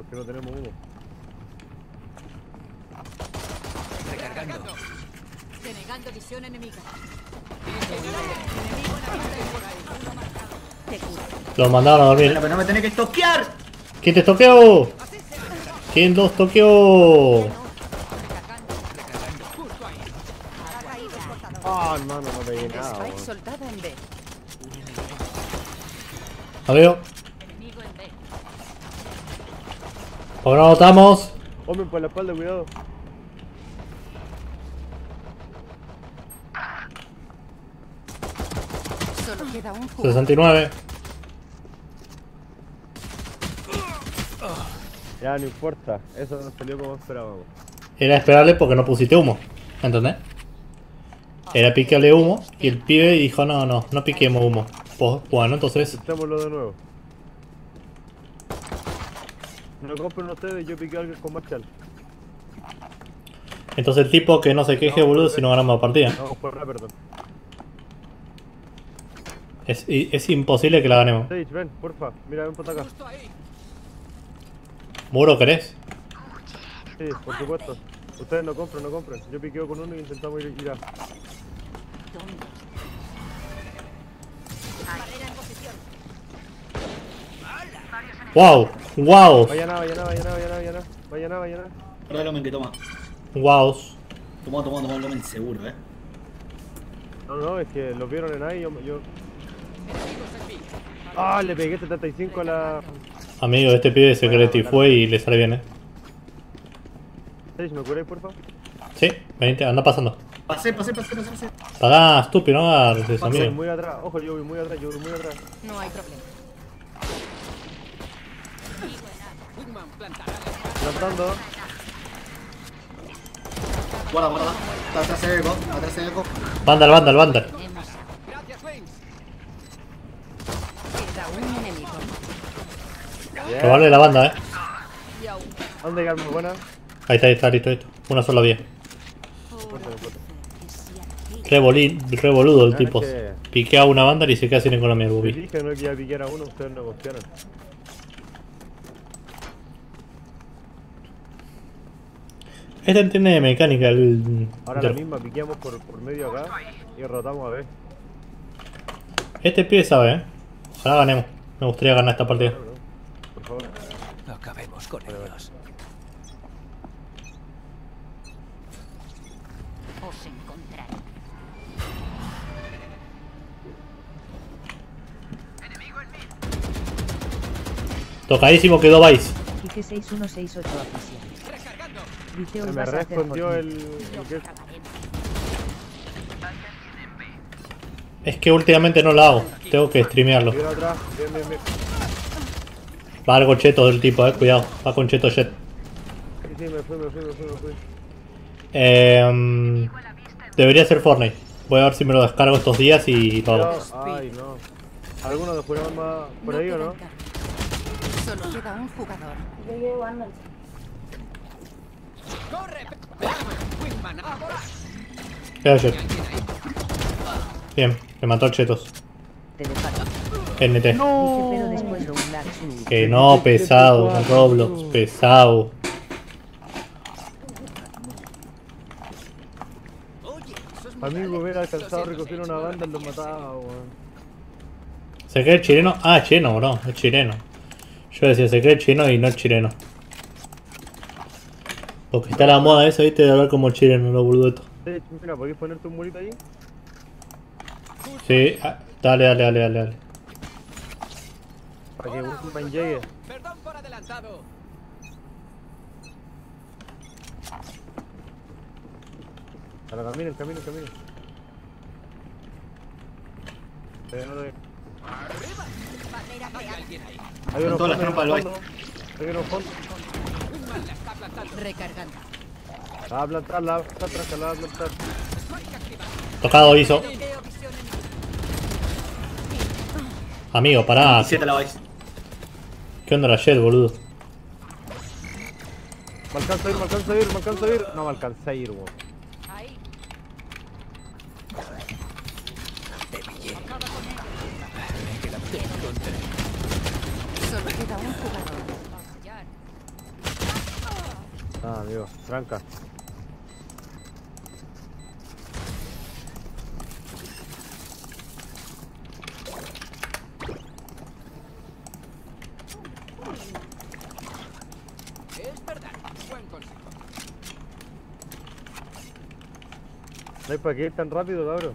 ¿Por qué no tenemos uno? Recargando. Denegando visión enemiga. Lo mandaron a dormir. Pero no me tenés que estoquear. ¿Quién te estoqueó? ¿Quién los toqueó? Ah, hermano, no te llegué nada. La veo. Ahora votamos. Hombre, por la espalda, cuidado. Solo queda un jugador. 69. Ya, no importa. Eso no salió como esperábamos. Era esperable porque no pusiste humo. ¿Entendés? Era picarle humo y el pibe dijo no piquemos humo. Pues bueno, entonces... Intentémoslo de nuevo. No compren ustedes, yo piqué algo con Marshall. Entonces el tipo que no se queje, boludo, si no ganamos la partida. No, por la, perdón. Es imposible que la ganemos. Sage, ven, porfa. Mira, ven por acá. ¿Muro querés? Sí, por supuesto. Ustedes no compren, no compren. Yo piqueo con uno y intentamos ir a... ¡Wow! ¡Wow! Vaya nada. Ahora el hombre que toma. ¡Wow! Toma el hombre seguro, No, es que los vieron en ahí, yo... ¡Ah! Le pegué 75 a la... Amigo, este pibe se cree fue y le sale bien, ¿Me curáis, por favor? Sí, vente, anda pasando. Pasé. Pará, estúpido, no agarres eso, amigo. Voy muy atrás, ojo, yo voy muy atrás. No hay problema. Plantando. Guarda. Atrás de eco. Vandal. Robarle la banda, ¿Dónde hay muy buena? Ahí está, listo. Una sola vía. Revoludo el tipo. Piquea una banda y se queda sin economía el bubi. Dije no quería piquear a uno, ustedes no confiaron. Esta entiende de mecánica. Ahora la misma, piqueamos por medio acá y rotamos a ver. Este pibe sabe, Ojalá ganemos. Me gustaría ganar esta partida. Por favor. No acabemos con ellos. Os encontraré. Enemigo en mí. Tocadísimo quedó Vice. Quique 6168 oficial. Se me respondió el... Es que últimamente no lo hago. Tengo que streamearlo. Va algo cheto del tipo, cuidado. Va con cheto Jett. Sí, me fui. Debería ser Fortnite. Voy a ver si me lo descargo estos días y todo. Ay, no. ¿Alguno de jugadores más por ahí o no? Solo queda un jugador. Yo llevo a Corre. Bien, me mató a chetos. NT. No. Que no, pesado. Roblox, pesado. Amigo, hubiera alcanzado a recoger una banda y los mataba, weón. ¿Se cree el chileno? Ah, chino, bro. Es chileno. Yo decía, se cree el chino y no el chileno. Porque está la moda esa, viste, de hablar como chileno, los burduetos. Mira, ¿podés ponerte un murito ahí? Sí, dale. Para que Wolfman llegue. Perdón por adelantado. Ahora caminen. Hay unos fondos, Recargando. La va a plantar. Tocado Iso. Amigo, pará. ¿Qué onda la Jett, boludo? Me alcanza a ir. No me alcanza a ir, boludo. Ah, amigo, tranca. No hay para qué ir tan rápido, cabrón.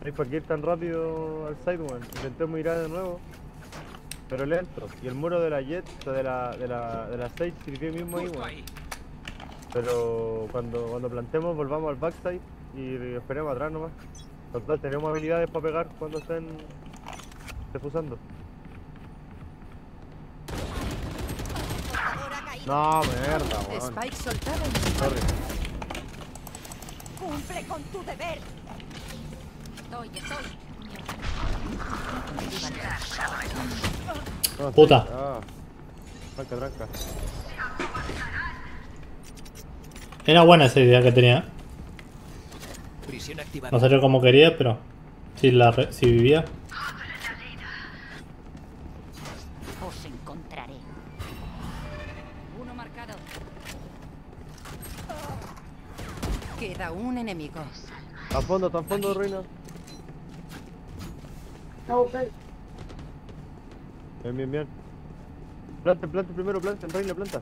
No hay para qué ir tan rápido al sidewall. Intenté mirar de nuevo, pero le entro. Y el muro de la Jett, de la Sage, sirvió mismo ahí, weón. Pero cuando plantemos, volvamos al backside y esperemos atrás nomás. Total, tenemos habilidades para pegar cuando estén defusando. No, mierda, weón. Spike soltado en el... Sorry. Cumple con tu deber. Estoy. Puta. Ah. Tranca. Era buena esa idea que tenía. No salió como quería, pero si vivía. Queda un enemigo. Tan fondo, Reina. Ok. Bien. Plante primero, planta, Reina, planta.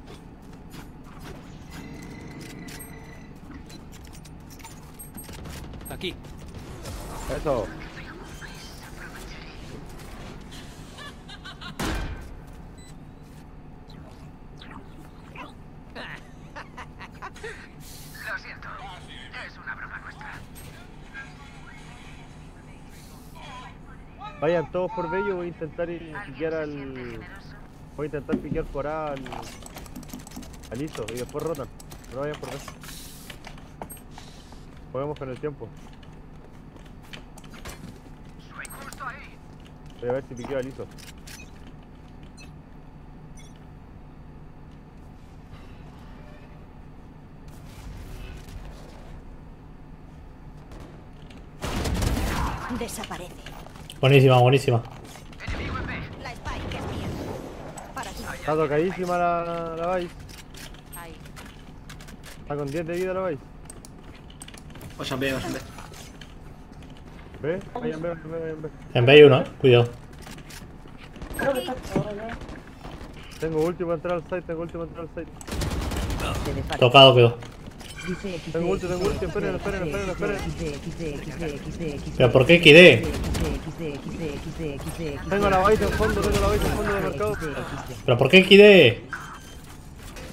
Aquí. Eso. Vayan todos por B, yo voy a intentar piquear al... Voy a intentar piquear por A al Iso y después rotan. No vayan por B. Juguemos con el tiempo. Voy a ver si piqueo al Iso. Desaparece. Buenísima. Está tocadísima la Vice. Está con 10 de vida la Vice. Vayan B. ¿Ve? Vayan B. En B hay uno, cuidado. Tengo último entrar al site. Tocado quedó. Tengo ulti, esperen. ¿Pero por qué XD? Tengo la base en fondo de mercado. ¿Pero por qué XD?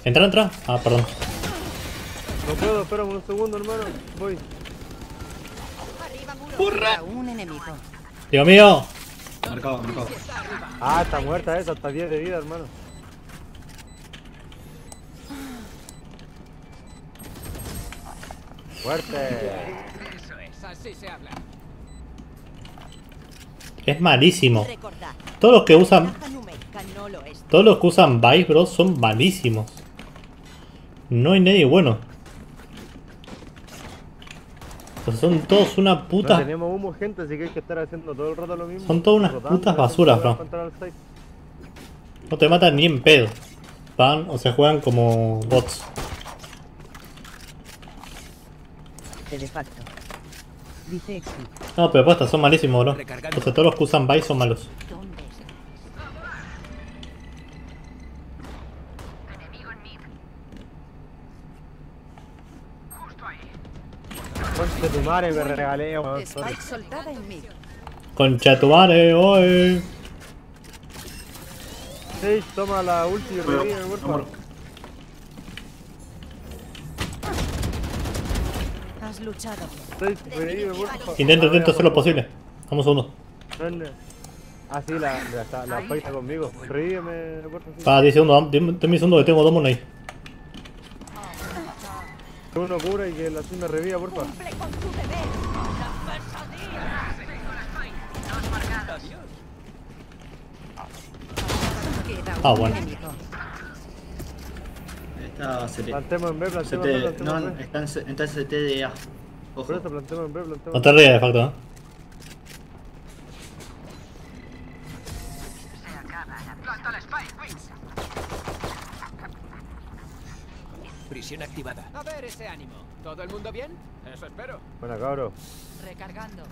¿Entra? Ah, perdón. No puedo, espera un segundo, hermano. Voy. ¡Burra! ¡Dios mío! Marcado. Ah, está muerta esa, hasta 10 de vida, hermano. ¡Fuerte! Eso es, así se habla. Es malísimo. Todos los que usan Vice, bro, son malísimos. No hay nadie bueno. Pues son todos una puta... No tenemos humo, gente, así que hay que estar haciendo todo el rato lo mismo. Son todas unas putas basuras, bro. No te matan ni en pedo. Van o se juegan como bots. De facto. Dice exit. No, pero posta, son malísimos, bro. O sea, todos los que usan Vice son malos. Enemigo en mid. Justo ahí. Concha tu madre, me regalé, weón. Concha tu madre, oye. Sage, toma la ulti y revive el cuerpo. Luchado. Intento hacer lo posible. Vamos a uno. Así la paisa conmigo. Reíveme. Ah, 10 segundos. Tengo segundo que tengo dos monos ahí. Uno cura y que la zona reviva, por favor. Ah, bueno. No, plantemos en B. No, está en CT de A. Ojo. Plantemos en B. No te rías de facto, ¿eh? Prisión activada. A ver ese ánimo. ¿Todo el mundo bien? Eso espero. Bueno, cabro. Recargando.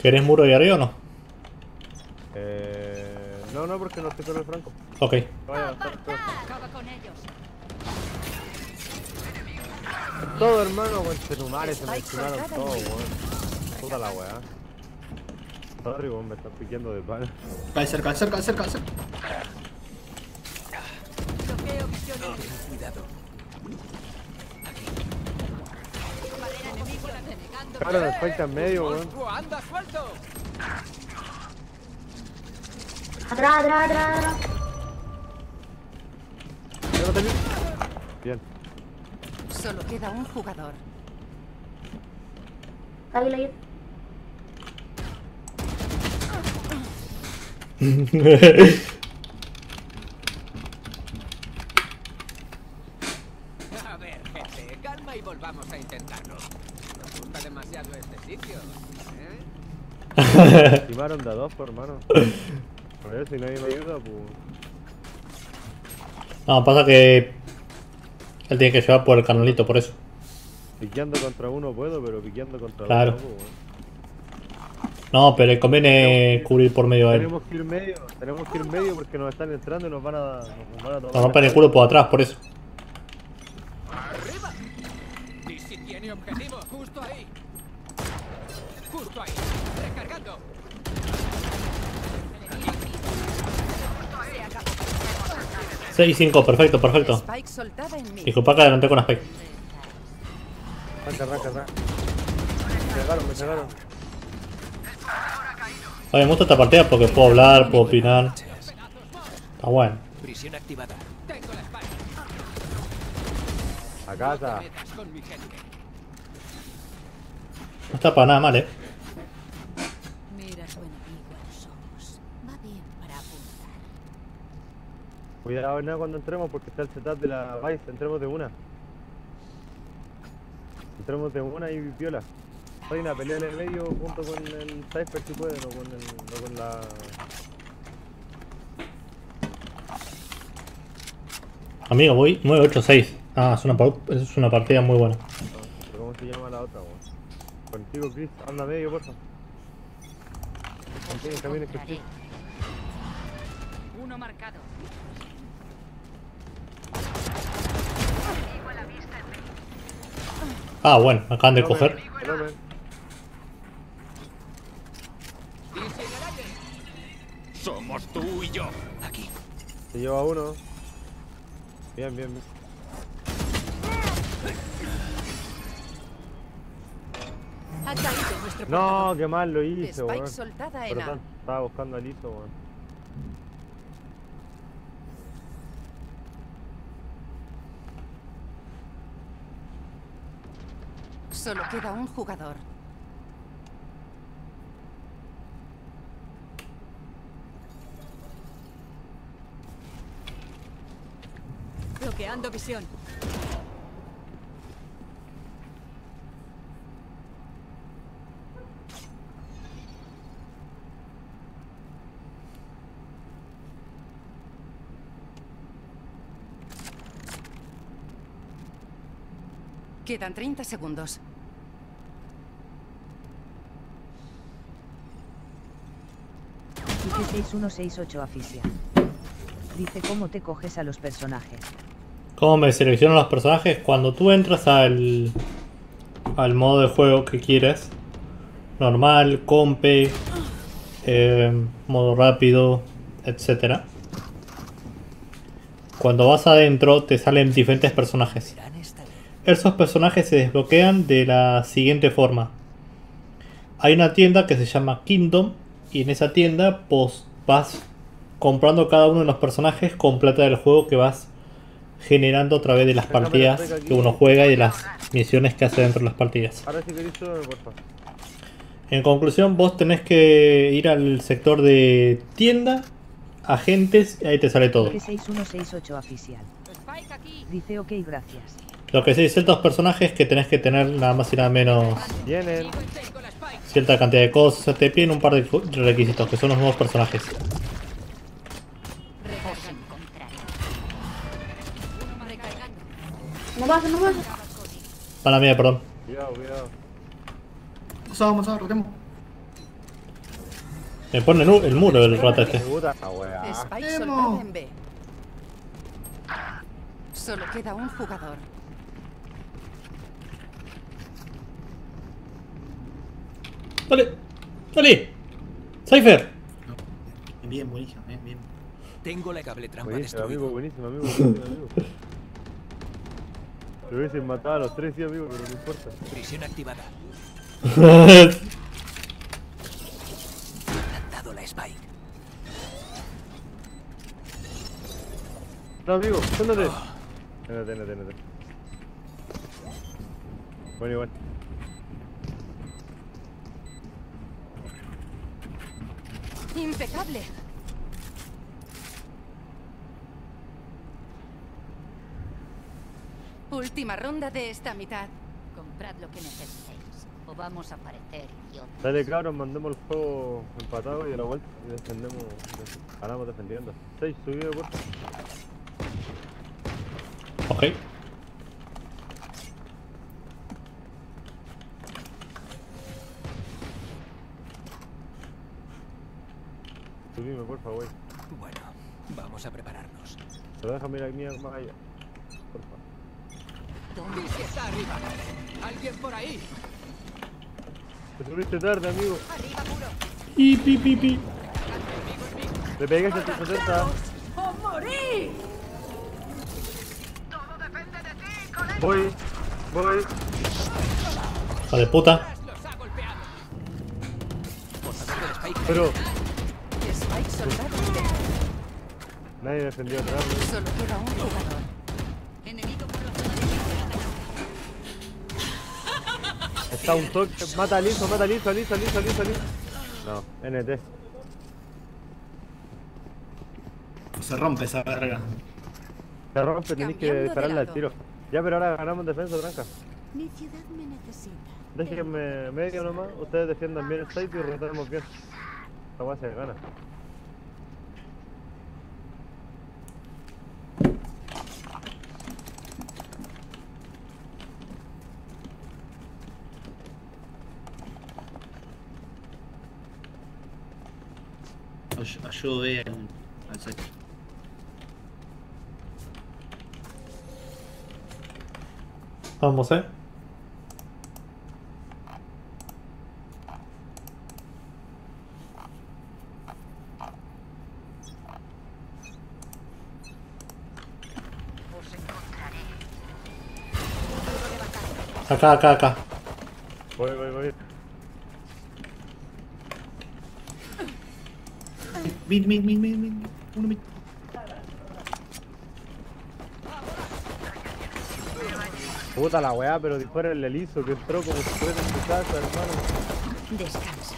¿Quieres muro de arriba o no? No, no, porque no estoy con el franco. Ok. Vaya, acaba con ellos. Todo, hermano, buen chetumare, se me chunaron todo, weón. Puta la weá. Sorry, weón, me están piqueando de pan. Cae cerca, cerca, cerca, cerca. Bloqueo, visión. Cuidado. Claro, nos falta en medio, weón. Atrás, atrás, atrás. Bien. Solo queda un jugador. Águila, yo. A ver, gente, calma y volvamos a intentarlo. Nos gusta demasiado este sitio, ¿eh? Estimaron de a dos, hermano. A ver, si nadie me ayuda, pues... No, pasa que... Él tiene que llevar por el canalito, por eso. Piqueando contra uno puedo, pero piqueando contra claro. Otro no puedo, no, pero le conviene cubrir por medio a él. Tenemos que ir medio porque nos están entrando y nos van a... Nos rompen el culo por atrás, por eso. ¡Arriba! Y si tiene objetivo, justo ahí. Justo ahí, recargando. Y 5, perfecto, perfecto. Disculpa que adelanté con Spike. Arranca, arranca, arranca. Me llegaron, me llegaron. Oye, me gusta esta partida porque puedo hablar, puedo opinar. Está bueno. Prisión activada. Tengo la Spike. A casa. No está para nada mal, eh. Cuidado, nada cuando entremos porque está el setup de la Vice, entremos de una. Entremos de una y viola. Reina, pelea en el medio junto con el Cypher si puede, no con, no con la... Amigo, voy 9-8-6. Ah, es una partida muy buena. Pero ¿cómo se llama la otra, vos? Contigo, Chris, anda medio, porfa. Contigo, camino, Chris. Uno marcado. Ah, bueno, me acaban de coger. Somos tú y yo. Aquí. Se lleva uno. Bien, bien, bien. No, qué mal lo hizo, weón. Pero estaba buscando al Iso, weón. Solo queda un jugador. Bloqueando visión. Quedan 30 segundos. Aficia. Dice cómo te coges a los personajes. ¿Cómo me selecciono los personajes? Cuando tú entras al modo de juego que quieres, normal, compe, modo rápido, etcétera. Cuando vas adentro te salen diferentes personajes. Esos personajes se desbloquean de la siguiente forma. Hay una tienda que se llama Kingdom. Y en esa tienda pues, vas comprando cada uno de los personajes con plata del juego que vas generando a través de las partidas que uno juega y de las misiones que hace dentro de las partidas. En conclusión, vos tenés que ir al sector de tienda, agentes y ahí te sale todo. 6168 oficial. Dice ok, gracias. Lo que sí, ciertos personajes que tenés que tener nada más y nada menos cierta cantidad de cosas. Te piden un par de requisitos que son los nuevos personajes. No pasa, no pasa. A la mía, perdón. Cuidado, cuidado. Vamos a rotemos. Me pone el muro del rata este. Solo queda un jugador. ¡Dale! ¡Dale! ¡Cypher! No. Bien, buenísimo, bien, bien. Tengo la cable trampa destruida. Buenísimo, amigo. Lo hubiesen matado a los tres, sí, amigo, pero no importa. Prisión activada. Plantado la spike. No, amigo, suéltate. No. Bueno, igual. Impecable. Última ronda de esta mitad. Comprad lo que necesitéis o vamos a parecer idiotas. Dale, cabrón, mandemos el juego empatado y a la vuelta y defendemos. Ganamos defendiendo. 6, subido de puerta. Ok. Subime, por favor. Bueno, vamos a prepararnos. Pero déjame ir a mí más allá. Por favor. Zombie si está arriba. Alguien por ahí. Te subiste tarde, amigo. Arriba, muro. Y pi. Le pegué a 170. ¡O morí! Todo depende de ti, colega. Voy. Vale, puta. Pero nadie defendió atrás. Solo queda un jugador. Enemigo por los enemigos. Está un toque. Mata liso. No, NT. Se rompe esa verga. Se rompe, tenéis que dispararle al tiro. Ya, pero ahora ganamos defensa, tranca. Mi ciudad me necesita. Déjenme medio nomás. Ustedes defiendan bien el site y rotamos bien. Esta guay se gana. Ayude al saque. Vamos, Acá. Voy. Mid. Puta la weá, pero dispara el Eliso que entró como si fuera en su casa, hermano. Descansa.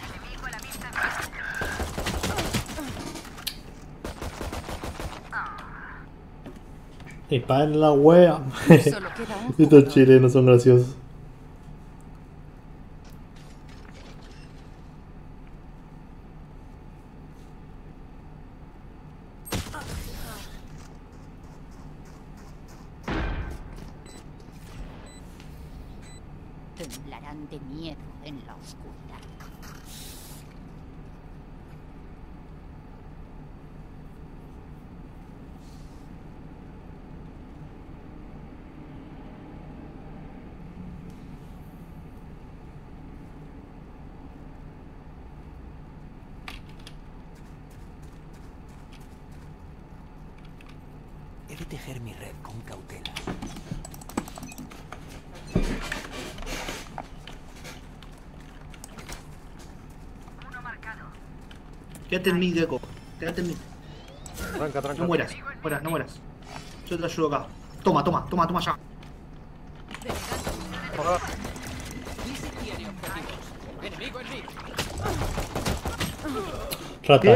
Dispara en la weá. Estos chilenos son graciosos. Temblarán de miedo en la oscuridad. He de tejer mi red con cautela. Quédate en mí, Deco. Quédate en mí. Tranca. No mueras. Yo te ayudo acá. Toma ya.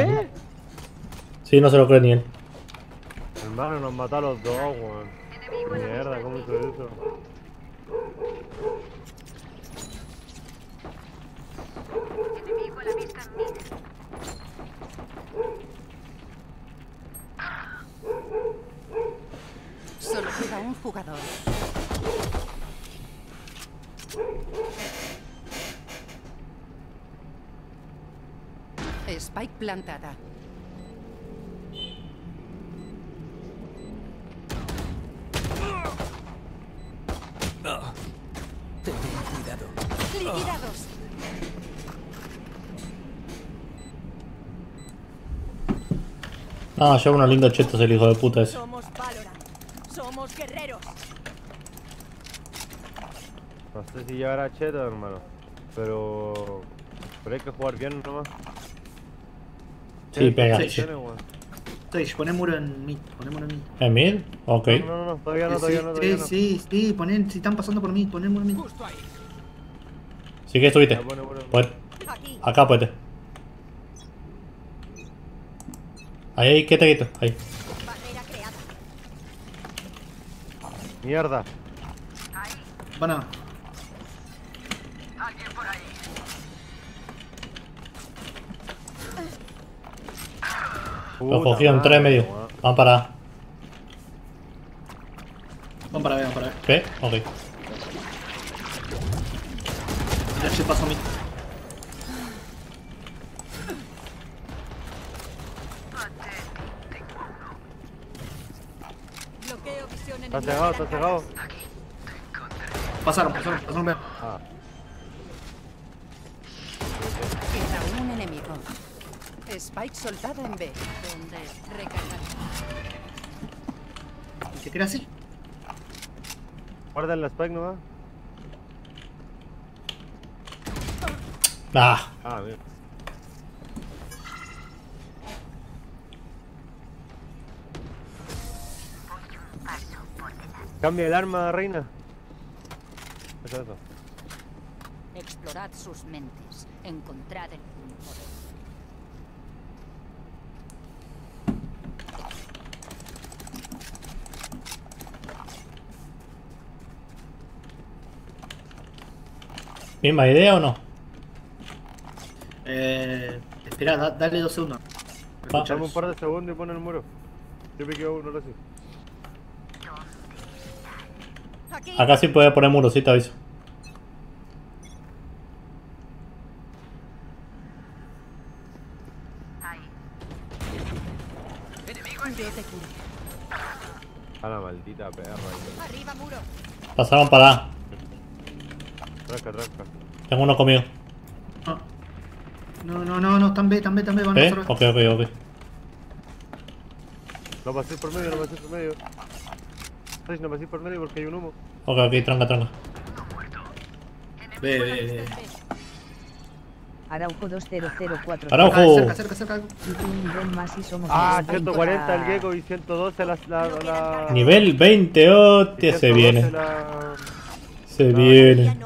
¿Qué? Sí, no se lo cree ni él. Hermano, nos mata a los dos, weón. Mierda, ¿cómo hizo eso? Solo queda un jugador. Spike plantada. Ten cuidado. Liquidados. Ah, lleva unos lindos chetos el hijo de puta ese. Somos Valorant. Somos guerreros. No sé si llevará chetos, hermano. Pero hay que jugar bien nomás. Sí, pega. Sage, poné muro en mid. ¿En mid? Ok. No, todavía no, todavía no. Sí, ponen, si están pasando por mí, poné muro en mid. Sí que estuviste. Acá, puede. Ahí, quieto, ahí. Mierda. Bueno. Alguien por ahí. Lo cogieron tres en medio. Van para ver. ¿Qué? Ok. Ya se pasó a mí. Está cegado. Pasaron, vean. Queda un enemigo. Spike soltada en B, donde recargar. ¿Qué crees así? Guarda el Spike, ¿no va? Bien. Cambia el arma, Reina. Eso. Explorad sus mentes. Encontrad el punto de... ¿Misma idea o no? Espera, dale 2 segundos. Dame un par de segundos y pon el muro. Yo me quedo uno, lo sé. Acá sí puede poner muro, sí te aviso. A la maldita perra. Arriba, muro. Pasaron para A. Tranca. Tengo uno conmigo. No, están B, van a nosotros. Ok. No pasé por medio. No pasé por medio porque hay un humo. Ok, tranca. Ve. Araujo 2004. Araujo. Cerca. $140 el Gecko y 112 la... Nivel 20, se viene. Se viene.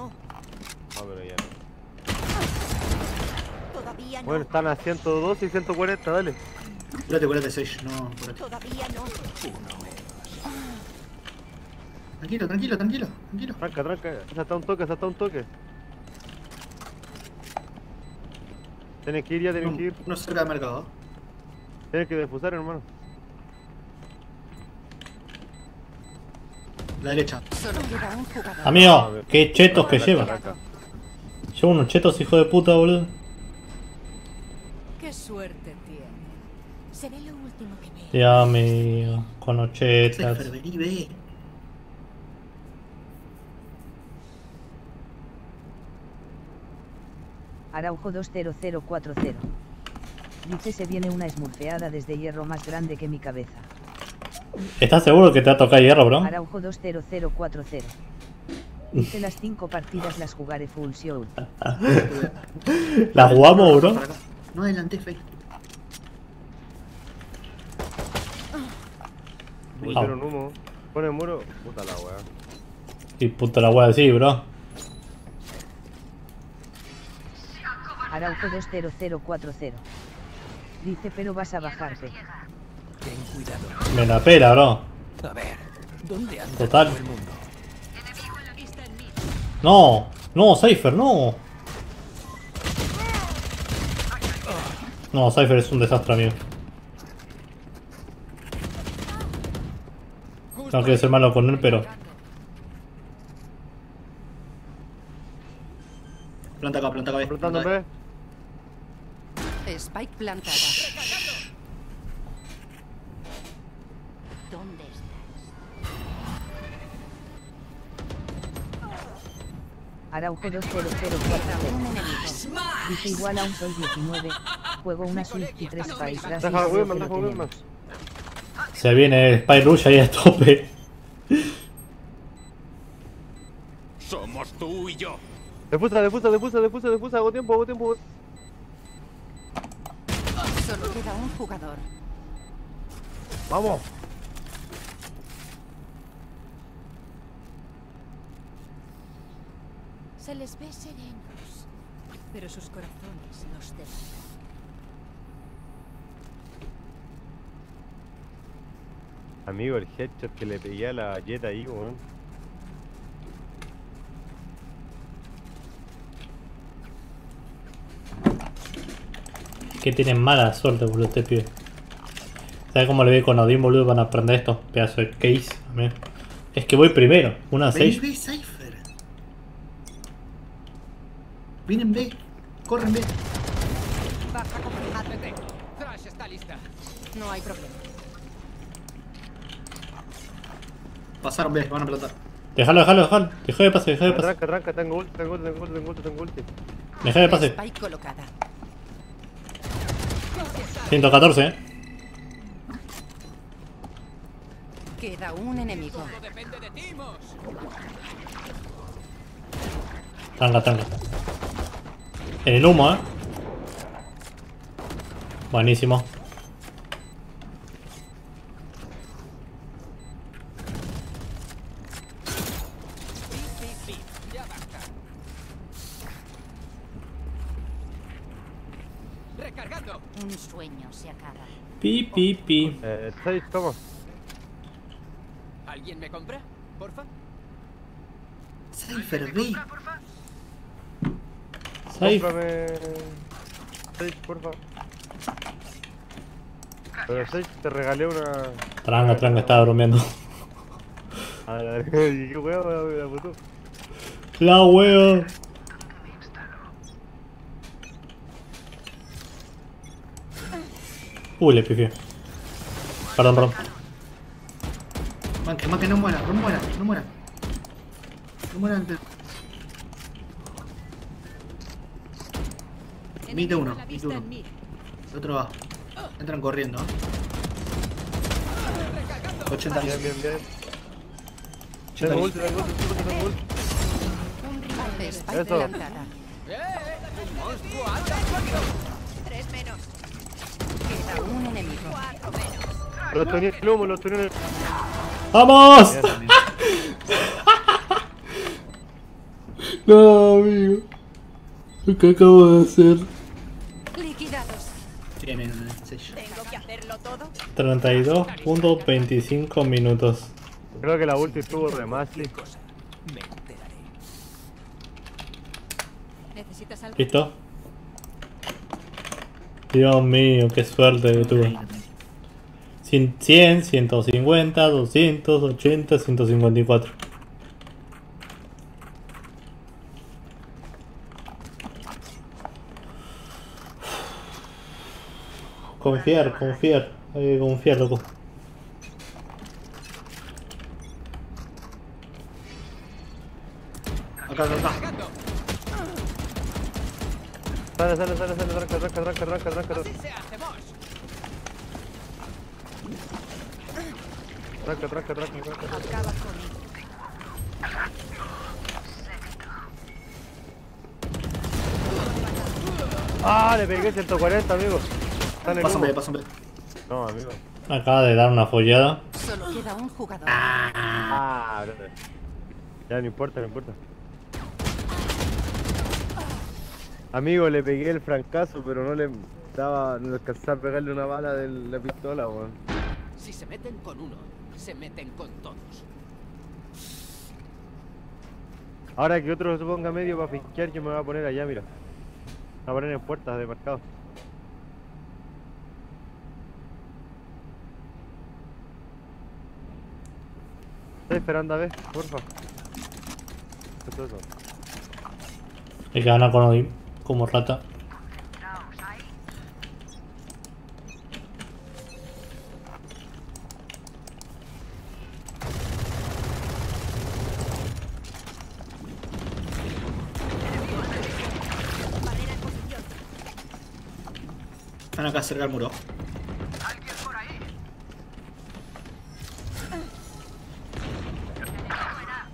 Bueno, están a 112 y 140, dale. Curate, Sage, no, curate. Todavía no. Tranquilo. Tranca. Hasta un toque. Tienes que ir, No cerca de mercado. Tienes que defusar, hermano. La derecha. Amigo, qué chetos que lleva. Lleva unos chetos, hijo de puta, boludo. Qué suerte tiene. Seré lo último que veo. Ya, amigo, con los chetas. Pero vení, ve. Araujo 20040. Dice se viene una esmurfeada desde hierro más grande que mi cabeza. ¿Estás seguro que te ha tocado hierro, bro? Araujo 20040. Hice las 5 partidas, las jugaré full show. ¿Las jugamos, bro? No adelanté, Fake. Me hicieron humo. Pone el muro. Puta la wea. Y puta la wea, sí, bro. Araujo 20040. Dice, pero vas a bajarte. Ten cuidado. Me la pela, bro. A ver, ¿dónde anda total todo el mundo? No, no, Cypher, no. No, Cypher es un desastre, amigo. No quiero ser malo con él, pero... planta acá, plantándome. Spike plantada. ¿Dónde estás? Araujo 2004. Dice igual a un sol 19. Juego una Switch y 3 Spike. Se viene el Spike Rush ahí a tope. Somos tú y yo. Le puse, hago tiempo. Solo queda un jugador. ¡Vamos! Se les ve serenos, pero sus corazones nos dejan. Amigo, el headshot que le pegué a la Jett ahí, weón. Que tienen mala suerte, boludo, este pibe. ¿Sabes cómo le voy con Odin, boludo? Van a aprender esto, pedazo de case. Amigo. Es que voy primero, una Sage. Vienen B, corren B. Baja completamente. Thrash está lista. No hay problema. Pasaron B, van a plantar. Déjalo. Deja de pase. Arranca, tengo ulti. Deja de pase. 114, eh. Queda un enemigo. Tanga. En el humo, eh. Buenísimo. Pi. ¿Cómo? ¿Alguien me compra? Porfa. Cypher, vi. Sage, porfa. Pero Sage, te regalé una... Tranga, estaba bromeando. A ver, ¿qué huevo? La puto. La huevo. Uy, le pifié. Perdón. Man que no muera. No muera antes. Mite uno. El otro va. Entran corriendo, eh. 80. Bien. Tengo ulti. Tres menos. Un enemigo. Lo tenía el humo. ¡Vamos! No, amigo. Lo que acabo de hacer. Liquidados. Tienen el sello. Tengo que hacerlo todo. 32.25 minutos. Creo que la ulti estuvo remate. ¿Necesitas algo? ¿Listo? Dios mío, qué suerte que tuve. 100, 150, 200, 80, 154. Confiar. Hay que confiar, loco. Acá. Sale, arranca. Arranca. Ah, le pegué 140, amigo. Pásame. No, amigo. Acaba de dar una follada. Solo queda un jugador. Ah, brother. Ya no importa. Amigo, le pegué el francazo, pero no le... estaba, no alcanzaba a pegarle una bala de la pistola, weón. Si se meten con uno, se meten con todos. Ahora que otro se ponga medio para fisquear, yo me voy a poner allá, mira. Me voy a poner en puertas de mercado. Estoy esperando a ver, porfa. ¿Qué es eso? Hay que ganar con Odin, como rata. Están acá cerca del muro.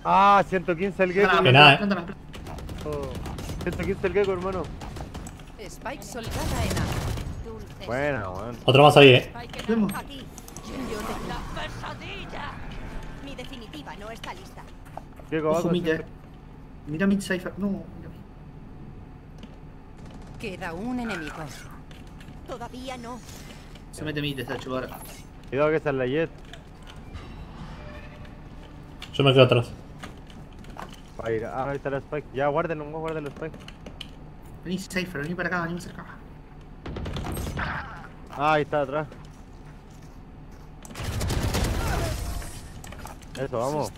Ah, 115 el gecko. Nada. 115 el gecko, hermano. Spike soldada en A. Buena, weón. Otro más ahí, Yo la pesadilla. Mi definitiva no está lista. Gecko, ojo, mira mi Cypher. No, mira. Queda un enemigo. Todavía no. Se mete mi desde ahora. Cuidado que está en la Jett. Yo me quedo atrás. Ah, ahí está la Spike. Ya, guárdenlo, guarden la Spike. Vení Cypher, vení para acá, vení para acá. Ah, ahí está atrás. Eso, vamos.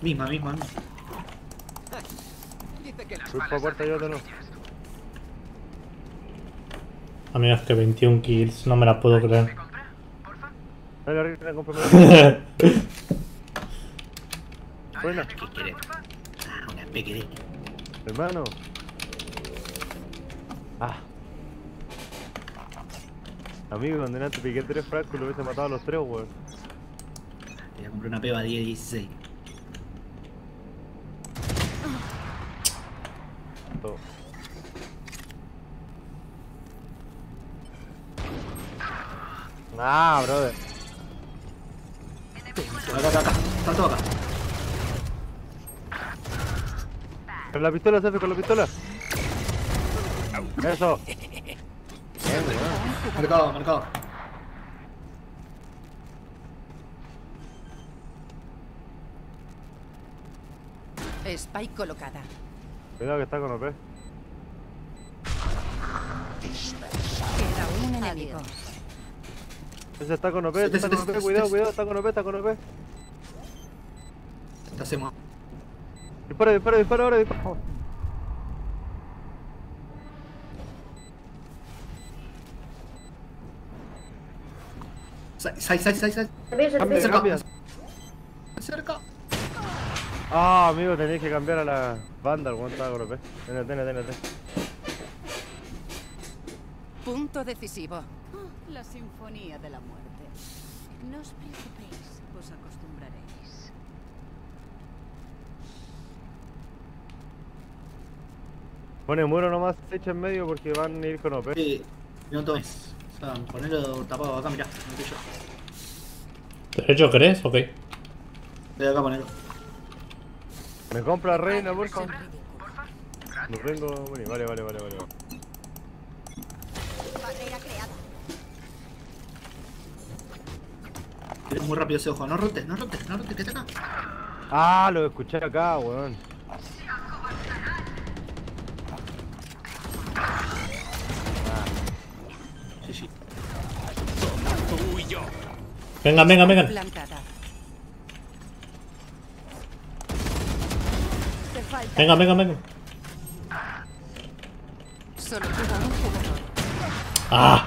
Misma. Supo puerta y otro no. A menos que 21 kills, no me la puedo creer. Bueno, ¿qué quieres? Ah, una PKD. Hermano. Ah. Amigo, cuando te piqué 3 frascos, lo hubiese matado a los 3, weón. Te voy a comprar una peba 10-16. Todo. Ah, brother. Acá. Está todo acá. Con la pistola, Cypher, con la pistola. Eso. Marcado. Spike colocada. Cuidado que está con OP. Queda un enemigo. Ese está con OP, cuidado, está con OP. ¿Qué hacemos? Dispara ahora, dispara. Sai. Cerca. Ah, amigo, tenéis que cambiar a la banda, el guantá con OP. Ten. Punto decisivo. La sinfonía de la muerte. No os preocupéis, os acostumbraréis. Pone muro nomás, se echa en medio porque van a ir con OP. Sí, no tomes. O sea, ponelo tapado acá, mirá, no te yo. ¿Derecho crees? Ok. Voy acá a ponerlo. Me compra Reina, porfa. No tengo. Bueno, vale. Barrera creada. Es muy rápido ese ojo, no rotes, que está acá. Ah, lo escuché acá, weón. Sí. Vengan. Venga. Solo queda un jugador. Ah.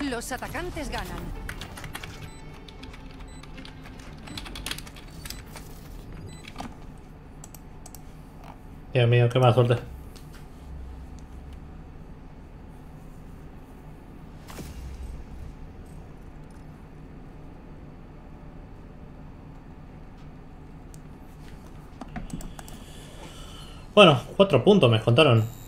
Los atacantes ganan. Dios mío, qué mala suerte. Bueno, 4 puntos me contaron.